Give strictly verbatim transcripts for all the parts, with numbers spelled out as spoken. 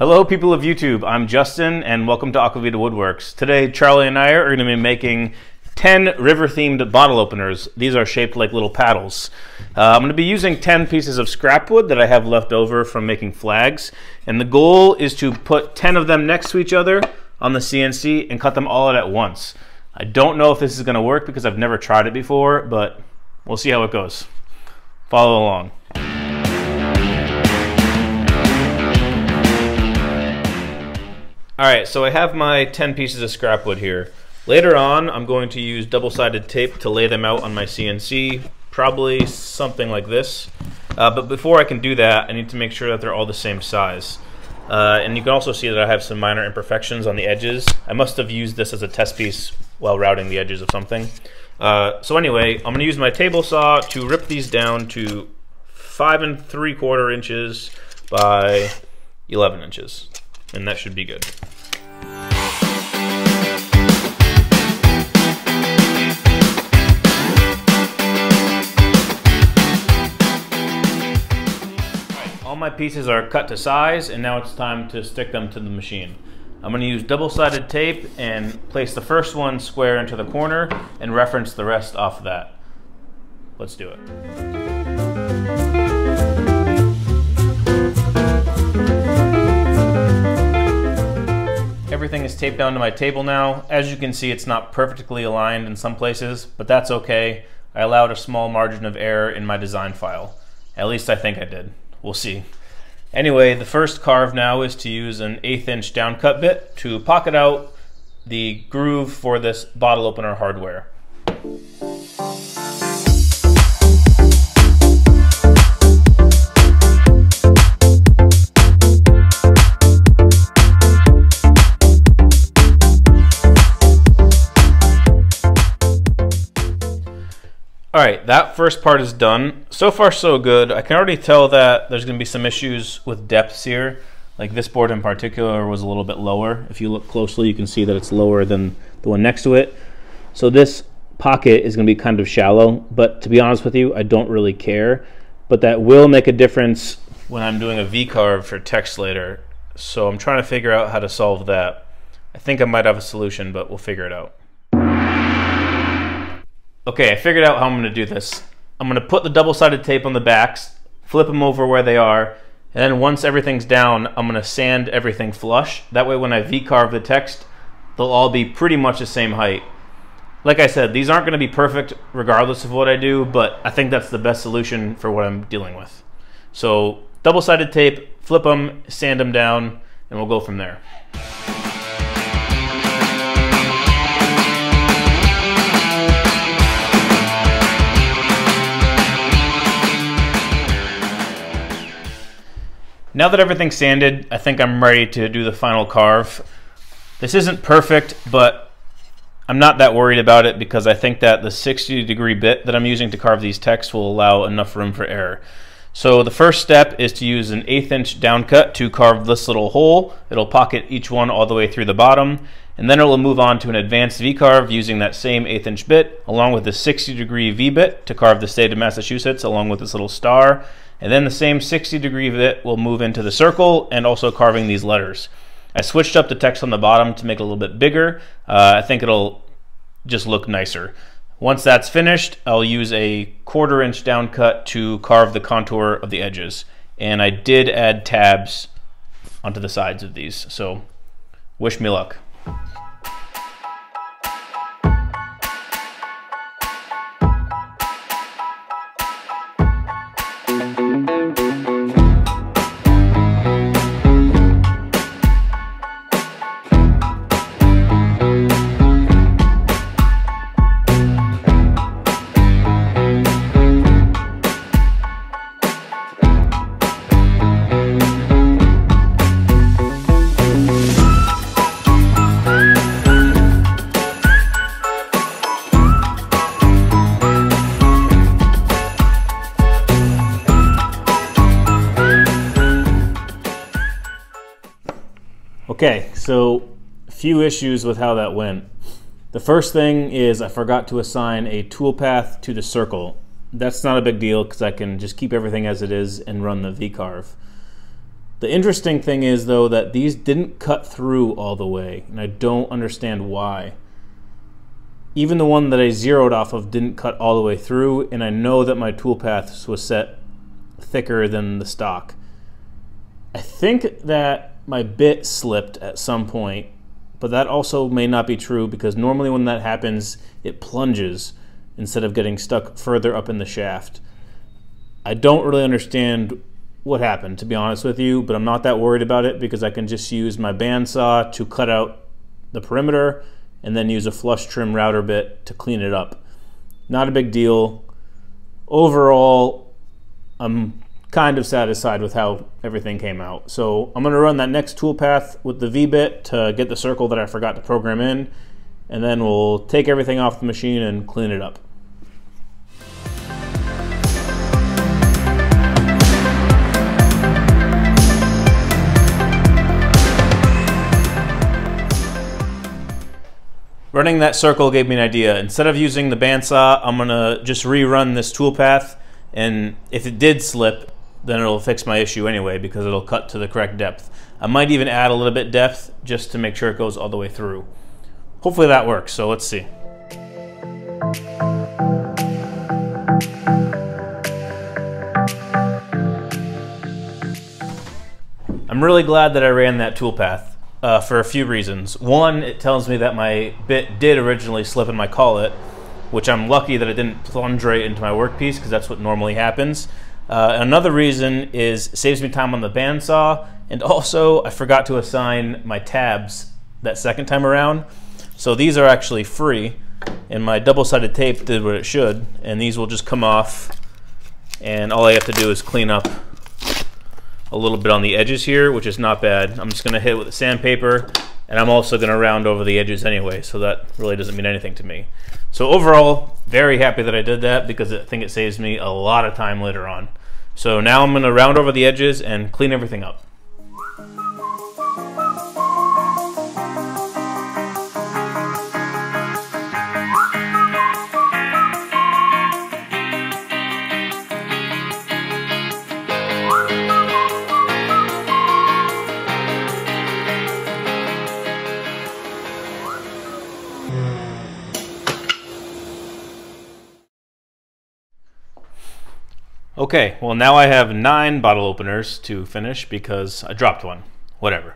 Hello people of YouTube, I'm Justin and welcome to Aqua Vitae Woodworks. Today Charlie and I are going to be making ten river themed bottle openers. These are shaped like little paddles. Uh, I'm going to be using ten pieces of scrap wood that I have left over from making flags, and the goal is to put ten of them next to each other on the C N C and cut them all out at once. I don't know if this is going to work because I've never tried it before, but we'll see how it goes. Follow along. All right, so I have my ten pieces of scrap wood here. Later on, I'm going to use double-sided tape to lay them out on my C N C, probably something like this. Uh, but before I can do that, I need to make sure that they're all the same size. Uh, and you can also see that I have some minor imperfections on the edges. I must have used this as a test piece while routing the edges of something. Uh, so anyway, I'm gonna use my table saw to rip these down to five and three quarter inches by eleven inches. And that should be good. All my pieces are cut to size, and now it's time to stick them to the machine. I'm going to use double-sided tape and place the first one square into the corner and reference the rest off of that. Let's do it. Everything is taped down to my table now. As you can see, it's not perfectly aligned in some places, but that's okay. I allowed a small margin of error in my design file. At least I think I did. We'll see. Anyway, the first carve now is to use an eighth inch downcut bit to pocket out the groove for this bottle opener hardware. All right, that first part is done. So far, so good. I can already tell that there's gonna be some issues with depths here. Like this board in particular was a little bit lower. If you look closely, you can see that it's lower than the one next to it. So this pocket is gonna be kind of shallow, but to be honest with you, I don't really care. But that will make a difference when I'm doing a V-carve for text later. So I'm trying to figure out how to solve that. I think I might have a solution, but we'll figure it out. Okay, I figured out how I'm gonna do this. I'm gonna put the double-sided tape on the backs, flip them over where they are, and then once everything's down, I'm gonna sand everything flush. That way when I V-carve the text, they'll all be pretty much the same height. Like I said, these aren't gonna be perfect regardless of what I do, but I think that's the best solution for what I'm dealing with. So double-sided tape, flip them, sand them down, and we'll go from there. Now that everything's sanded, I think I'm ready to do the final carve. This isn't perfect, but I'm not that worried about it because I think that the sixty degree bit that I'm using to carve these texts will allow enough room for error. So the first step is to use an eighth inch downcut to carve this little hole. It'll pocket each one all the way through the bottom, and then it'll move on to an advanced V-carve using that same eighth inch bit along with the sixty degree V-bit to carve the state of Massachusetts along with this little star. And then the same sixty degree bit will move into the circle and also carving these letters. I switched up the text on the bottom to make it a little bit bigger. Uh, I think it'll just look nicer. Once that's finished, I'll use a quarter inch down cut to carve the contour of the edges. And I did add tabs onto the sides of these, so wish me luck. Okay, so a few issues with how that went. The first thing is I forgot to assign a toolpath to the circle. That's not a big deal because I can just keep everything as it is and run the V-carve. The interesting thing is, though, that these didn't cut through all the way, and I don't understand why. Even the one that I zeroed off of didn't cut all the way through, and I know that my toolpath was set thicker than the stock. I think that my bit slipped at some point, but that also may not be true, because normally when that happens, it plunges instead of getting stuck further up in the shaft. I don't really understand what happened, to be honest with you, but I'm not that worried about it because I can just use my bandsaw to cut out the perimeter and then use a flush trim router bit to clean it up. Not a big deal. Overall, I'm kind of satisfied with how everything came out. So I'm gonna run that next toolpath with the V-bit to get the circle that I forgot to program in, and then we'll take everything off the machine and clean it up. Running that circle gave me an idea. Instead of using the bandsaw, I'm gonna just rerun this toolpath, and if it did slip, then it'll fix my issue anyway because it'll cut to the correct depth. I might even add a little bit depth just to make sure it goes all the way through. Hopefully that works, so let's see. I'm really glad that I ran that toolpath. Uh, for a few reasons. One, it tells me that my bit did originally slip in my collet, which I'm lucky that it didn't plunge right into my workpiece because that's what normally happens. Uh, another reason is it saves me time on the bandsaw, and also I forgot to assign my tabs that second time around. So these are actually free, and my double-sided tape did what it should, and these will just come off, and all I have to do is clean up a little bit on the edges here, which is not bad. I'm just gonna hit it with the sandpaper, and I'm also gonna round over the edges anyway, so that really doesn't mean anything to me. So overall, very happy that I did that because I think it saves me a lot of time later on. So now I'm gonna round over the edges and clean everything up. Okay, well now I have nine bottle openers to finish because I dropped one, whatever.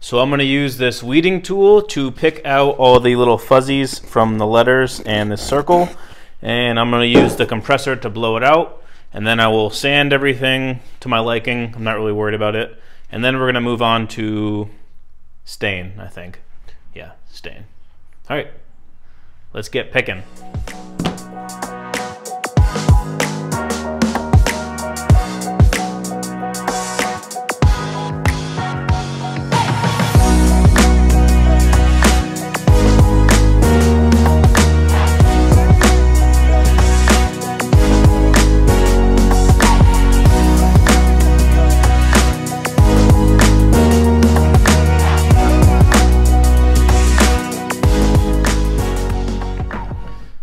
So I'm gonna use this weeding tool to pick out all the little fuzzies from the letters and the circle, and I'm gonna use the compressor to blow it out, and then I will sand everything to my liking. I'm not really worried about it. And then we're gonna move on to stain, I think. Yeah, stain. All right, let's get picking.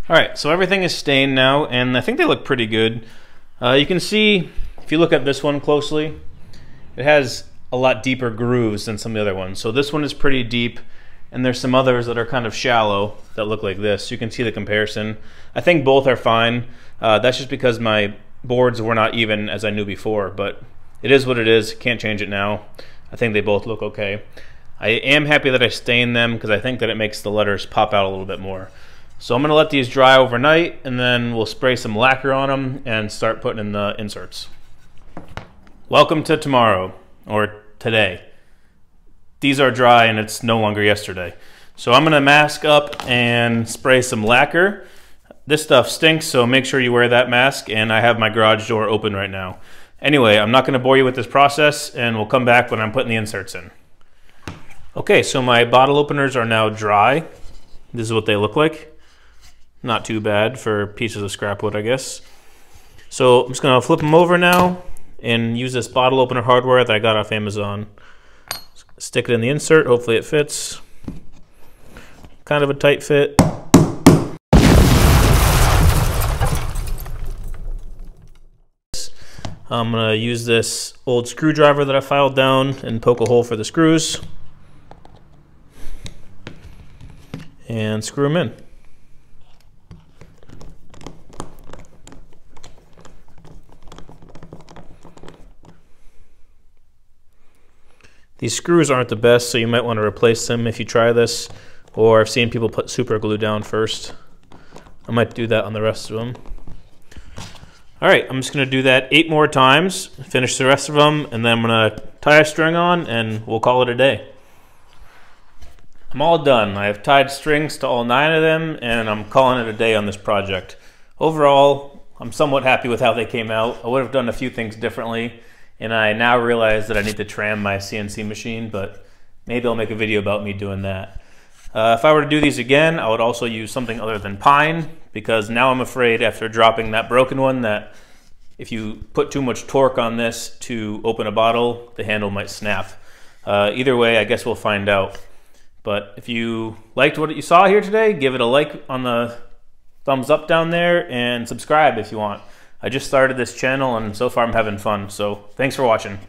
Alright, so everything is stained now, and I think they look pretty good. Uh, you can see, if you look at this one closely, it has a lot deeper grooves than some of the other ones. So this one is pretty deep, and there's some others that are kind of shallow that look like this. You can see the comparison. I think both are fine. Uh, that's just because my boards were not even as I knew before, but it is what it is. Can't change it now. I think they both look okay. I am happy that I stained them because I think that it makes the letters pop out a little bit more. So I'm gonna let these dry overnight, and then we'll spray some lacquer on them and start putting in the inserts. Welcome to tomorrow, or today. These are dry and it's no longer yesterday. So I'm gonna mask up and spray some lacquer. This stuff stinks, so make sure you wear that mask, and I have my garage door open right now. Anyway, I'm not gonna bore you with this process, and we'll come back when I'm putting the inserts in. Okay, so my bottle openers are now dry. This is what they look like. Not too bad for pieces of scrap wood, I guess. So I'm just gonna flip them over now and use this bottle opener hardware that I got off Amazon. Stick it in the insert, hopefully it fits. Kind of a tight fit. I'm going to use this old screwdriver that I filed down and poke a hole for the screws and screw them in. These screws aren't the best, so you might want to replace them if you try this, or I've seen people put super glue down first. I might do that on the rest of them. All right, I'm just gonna do that eight more times, finish the rest of them, and then I'm gonna tie a string on and we'll call it a day. I'm all done. I've tied strings to all nine of them and I'm calling it a day on this project. Overall, I'm somewhat happy with how they came out. I would have done a few things differently, and I now realize that I need to tram my C N C machine, but maybe I'll make a video about me doing that. Uh, if I were to do these again, I would also use something other than pine, because now I'm afraid after dropping that broken one that if you put too much torque on this to open a bottle, the handle might snap. Uh, either way, I guess we'll find out. But if you liked what you saw here today, give it a like on the thumbs up down there and subscribe if you want. I just started this channel and so far I'm having fun, so thanks for watching.